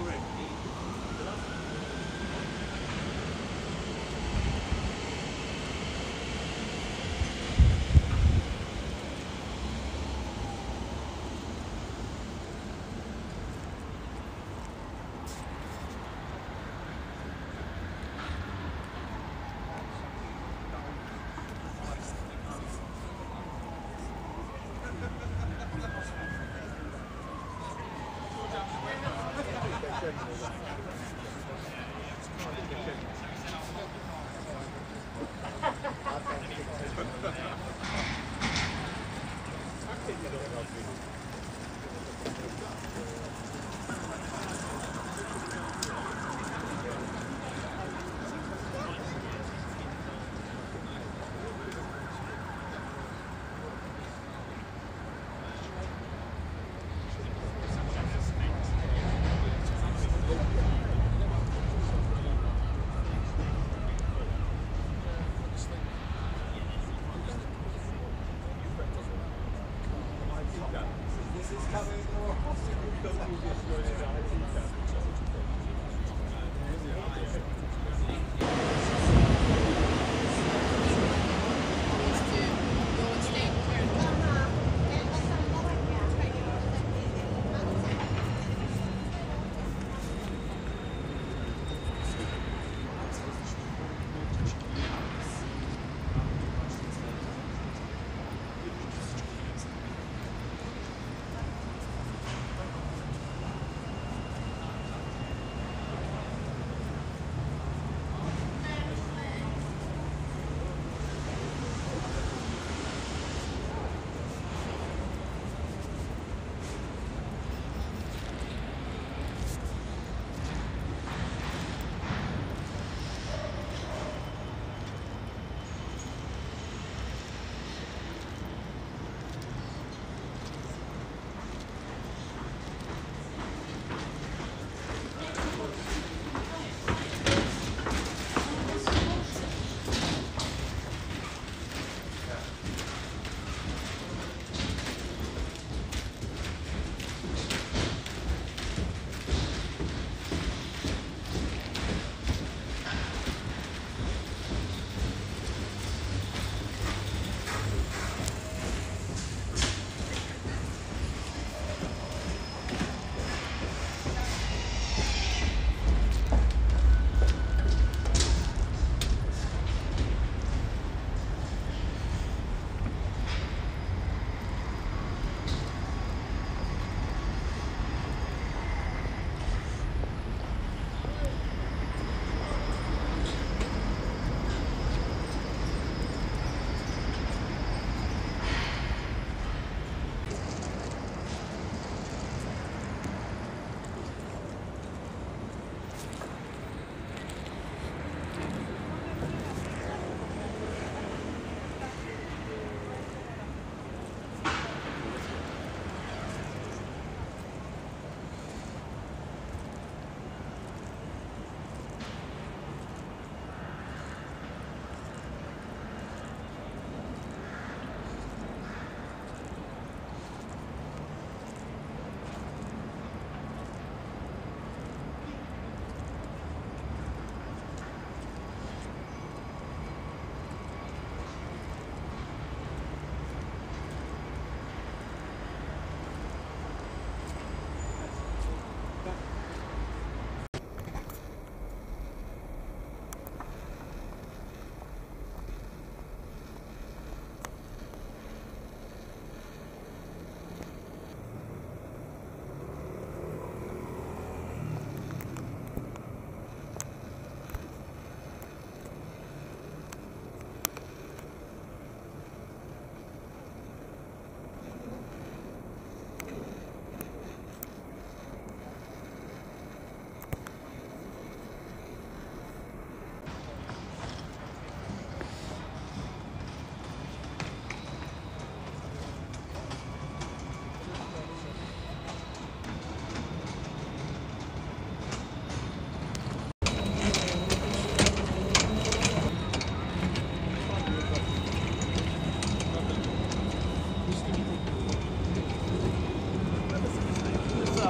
We're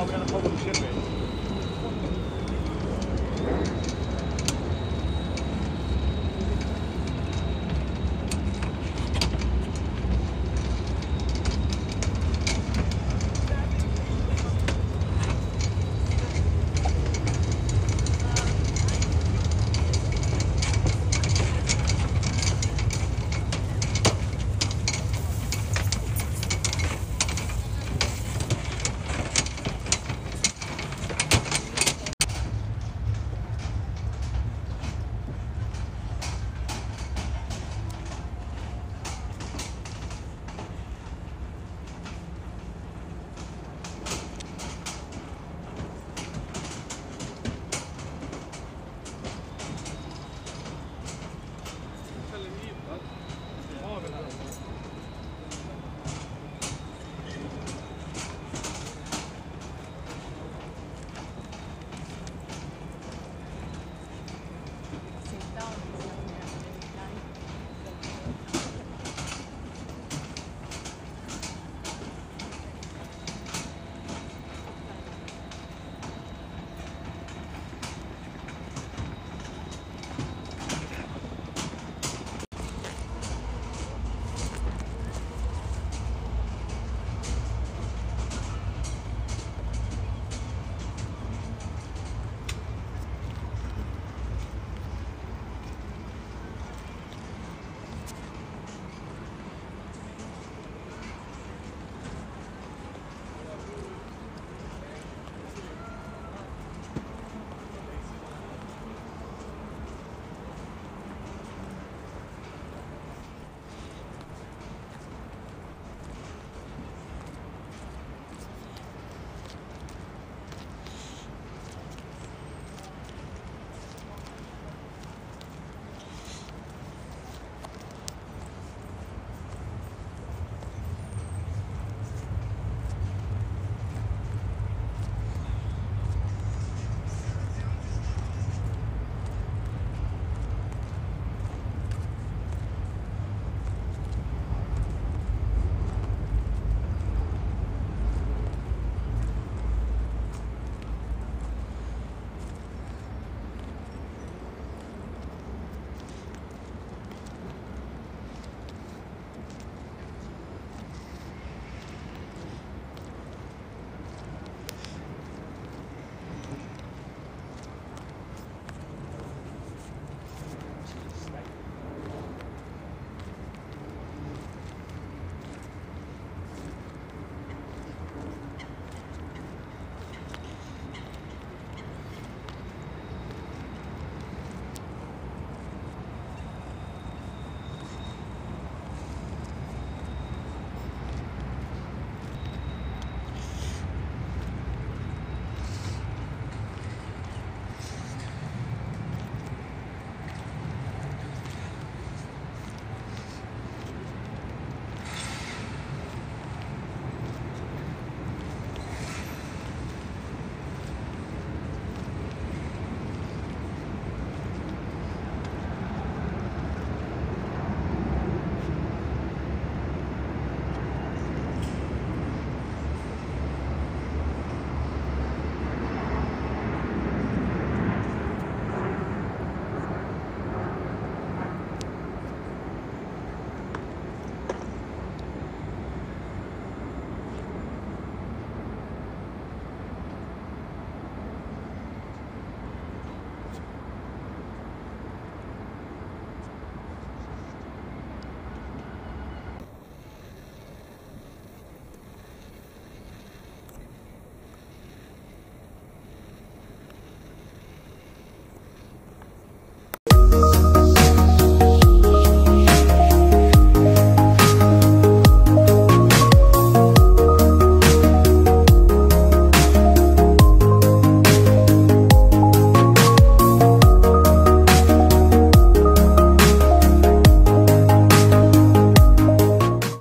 going to pull them shit, man.